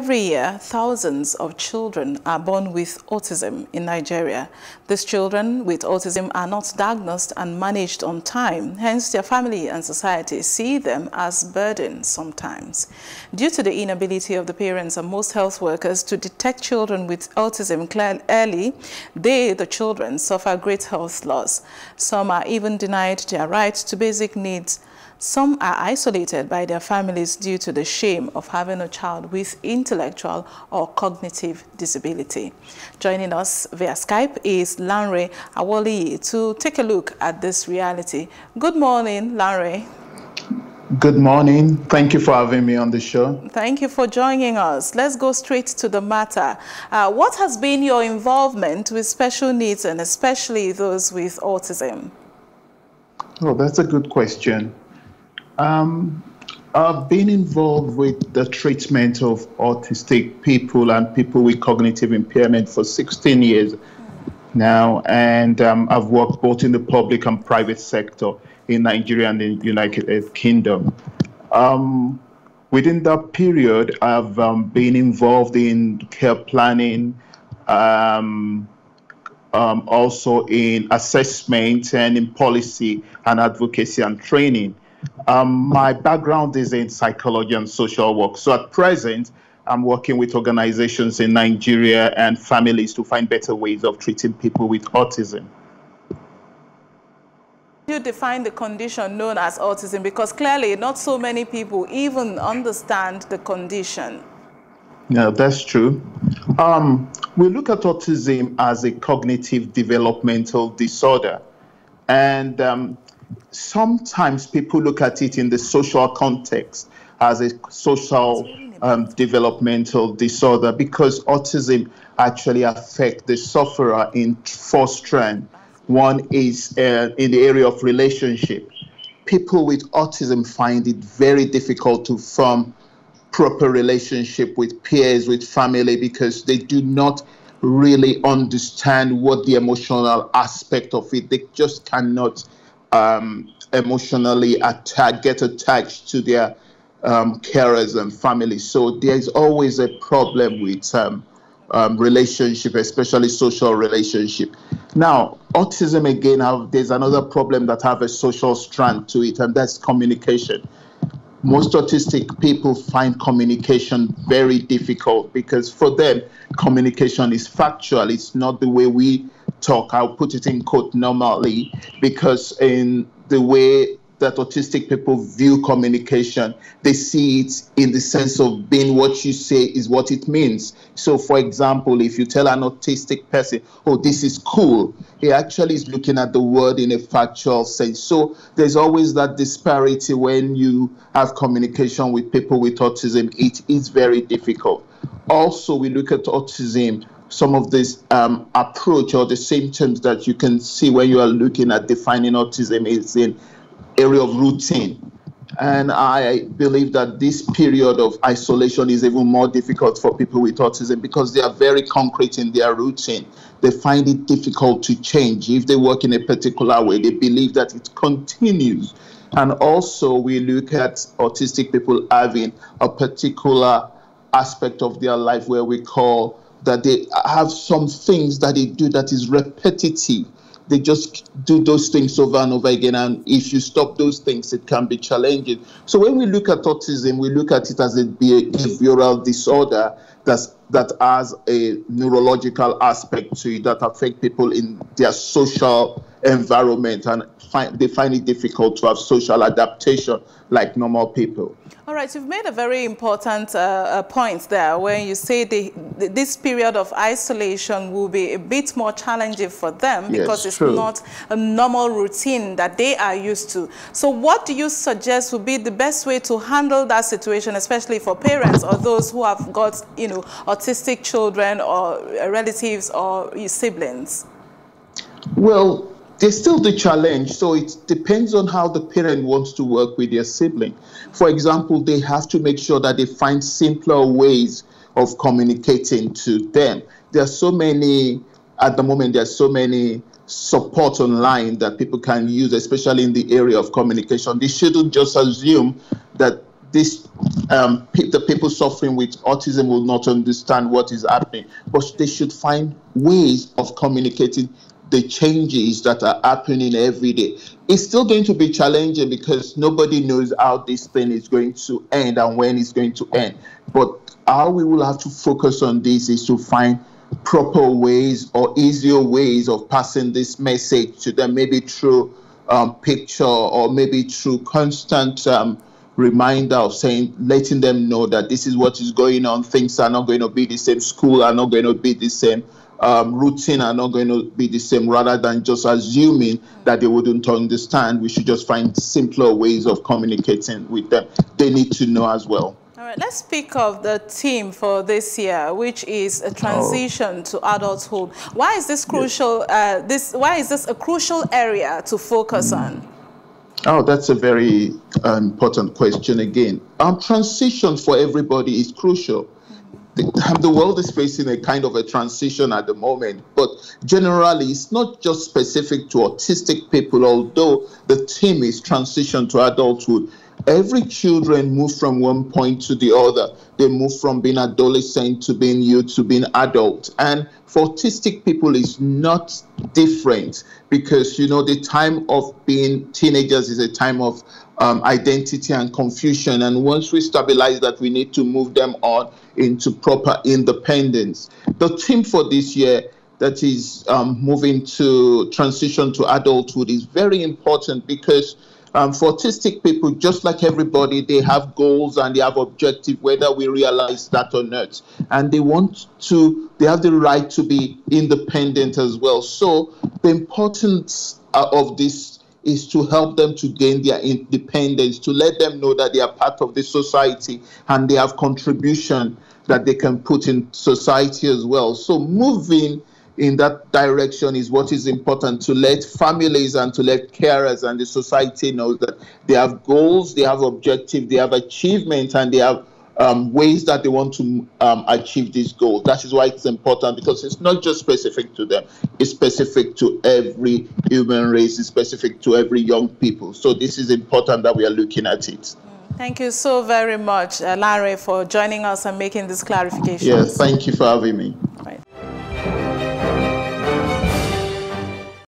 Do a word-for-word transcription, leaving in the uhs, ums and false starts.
Every year, thousands of children are born with autism in Nigeria. These children with autism are not diagnosed and managed on time, hence their family and society see them as burdens sometimes. Due to the inability of the parents and most health workers to detect children with autism early, they, the children, suffer great health loss. Some are even denied their right to basic needs. Some are isolated by their families due to the shame of having a child with intellectual or cognitive disability. Joining us via Skype is Lanre Awoliyi to take a look at this reality. Good morning, Lanre. Good morning. Thank you for having me on the show. Thank you for joining us. Let's go straight to the matter. Uh, what has been your involvement with special needs and especially those with autism? Oh, that's a good question. Um, I've been involved with the treatment of autistic people and people with cognitive impairment for sixteen years now, and um, I've worked both in the public and private sector in Nigeria and the United Kingdom. Um, within that period, I've um, been involved in care planning, um, um, also in assessment and in policy and advocacy and training. Um, my background is in psychology and social work. So at present, I'm working with organizations in Nigeria and families to find better ways of treating people with autism. You define the condition known as autism because clearly not so many people even understand the condition. Yeah, that's true. Um, we look at autism as a cognitive developmental disorder. And um, sometimes people look at it in the social context as a social um, developmental disorder because autism actually affects the sufferer in four strands. One is uh, in the area of relationship. People with autism find it very difficult to form proper relationship with peers, with family, because they do not really understand what the emotional aspect of it. They just cannot Um, emotionally attack, get attached to their um, carers and families. So there is always a problem with um, um, relationship, especially social relationship. Now, autism again, have, there's another problem that have a social strand to it, and that's communication. Most autistic people find communication very difficult because for them, communication is factual. It's not the way we talk. I'll put it in quote normally, because in the way that autistic people view communication, they see it in the sense of being what you say is what it means. So for example, if you tell an autistic person, oh, this is cool, he actually is looking at the word in a factual sense. So there's always that disparity when you have communication with people with autism. It is very difficult. Also, we look at autism, some of this um, approach or the symptoms that you can see when you are looking at defining autism is in area of routine. And I believe that this period of isolation is even more difficult for people with autism because they are very concrete in their routine. They find it difficult to change. If they work in a particular way, they believe that it continues. And also we look at autistic people having a particular aspect of their life where we call that they have some things that they do that is repetitive. They just do those things over and over again, and if you stop those things, it can be challenging. So when we look at autism, we look at it as a behavioral disorder that's, that has a neurological aspect to it that affects people in their social environment, and find, they find it difficult to have social adaptation like normal people. All right, you've made a very important uh, point there when you say the, this period of isolation will be a bit more challenging for them because yes, it's true. Not a normal routine that they are used to. So what do you suggest would be the best way to handle that situation, especially for parents or those who have got, you know, autistic children or relatives or siblings? Well, there's still the challenge, so it depends on how the parent wants to work with their sibling. For example, they have to make sure that they find simpler ways of communicating to them. There are so many, at the moment, there are so many support online that people can use, especially in the area of communication. They shouldn't just assume that this um, the people suffering with autism will not understand what is happening, but they should find ways of communicating the changes that are happening every day. It's still going to be challenging because nobody knows how this thing is going to end and when it's going to end. But how we will have to focus on this is to find proper ways or easier ways of passing this message to them, maybe through um, picture or maybe through constant um, reminder of saying, letting them know that this is what is going on. Things are not going to be the same. School are not going to be the same. Um, routine are not going to be the same, rather than just assuming that they wouldn't understand. We should just find simpler ways of communicating with them. They need to know as well. All right, let's speak of the theme for this year, which is a transition oh. to adulthood. Why is this crucial? Yes. Uh, this why is this a crucial area to focus mm. on? Oh, that's a very uh, important question again. Um, transition for everybody is crucial. The, the world is facing a kind of a transition at the moment, but generally it's not just specific to autistic people, although the theme is transition to adulthood. Every children move from one point to the other. They move from being adolescent to being youth to being adult. And for autistic people, it's not different because, you know, the time of being teenagers is a time of Um, identity and confusion, and once we stabilize that, we need to move them on into proper independence. The theme for this year, that is um, moving to transition to adulthood, is very important because um, for autistic people, just like everybody, they have goals and they have objectives, whether we realize that or not, and they want to, they have the right to be independent as well. So the importance uh, of this is to help them to gain their independence, to let them know that they are part of the society and they have contribution that they can put in society as well. So moving in that direction is what is important, to let families and to let carers and the society know that they have goals, they have objectives, they have achievements, and they have um, ways that they want to um, achieve this goal. That is why it's important, because it's not just specific to them. It's specific to every human race. It's specific to every young people. So this is important that we are looking at it. Thank you so very much, uh, Lanre, for joining us and making this clarification. Yes, thank you for having me.